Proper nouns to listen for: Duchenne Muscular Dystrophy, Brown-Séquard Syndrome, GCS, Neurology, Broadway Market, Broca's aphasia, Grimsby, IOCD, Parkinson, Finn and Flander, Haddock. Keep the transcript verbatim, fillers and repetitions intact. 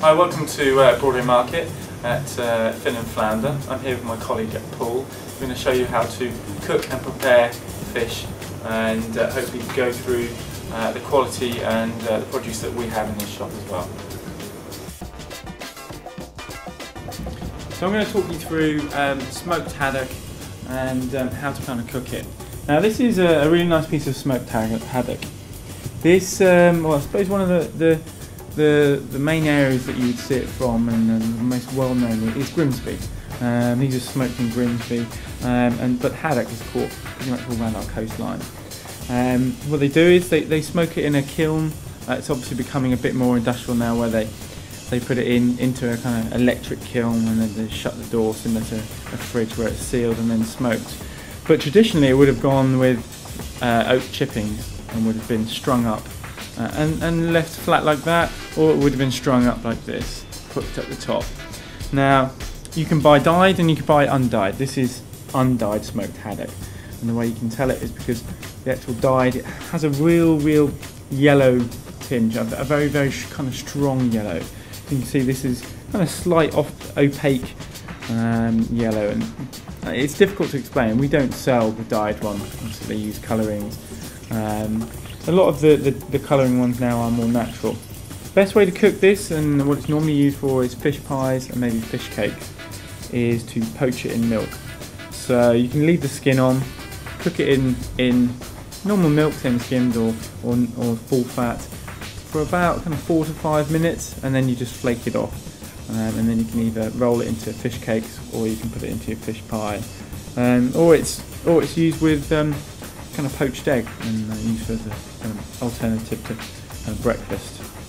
Hi, welcome to uh, Broadway Market at uh, Finn and Flander. I'm here with my colleague Paul. I'm going to show you how to cook and prepare fish and uh, hopefully go through uh, the quality and uh, the produce that we have in this shop as well. So I'm going to talk you through um, smoked haddock and um, how to kind of cook it. Now this is a, a really nice piece of smoked haddock. This, um, well, I suppose one of the, the, the, the main areas that you would see it from, and, and the most well known is Grimsby. Um, these are smoked in Grimsby, um, and, but haddock is caught pretty much all around our coastline. Um, what they do is they, they smoke it in a kiln. Uh, it's obviously becoming a bit more industrial now, where they, they put it in into a kind of electric kiln, and then they shut the door similar to a fridge where it's sealed and then smoked. But traditionally it would have gone with uh, oak chippings and would have been strung up uh, and, and left flat like that, or it would have been strung up like this, hooked at the top. Now you can buy dyed and you can buy undyed. This is undyed smoked haddock, and the way you can tell it is because the actual dyed, it has a real real yellow tinge, a very very kind of strong yellow. You can see this is kind of slight off opaque um, yellow, and it's difficult to explain. We don't sell the dyed one, so they use colourings. Um, a lot of the, the, the colouring ones now are more natural. Best way to cook this, and what it's normally used for, is fish pies and maybe fish cakes, is to poach it in milk. So you can leave the skin on, cook it in, in normal milk, semi skimmed or, or, or full fat, for about kind of four to five minutes, and then you just flake it off. Um, and then you can either roll it into fish cakes, or you can put it into your fish pie, um, or it's or it's used with um, kind of poached egg, and uh, used as an um, alternative to uh, breakfast.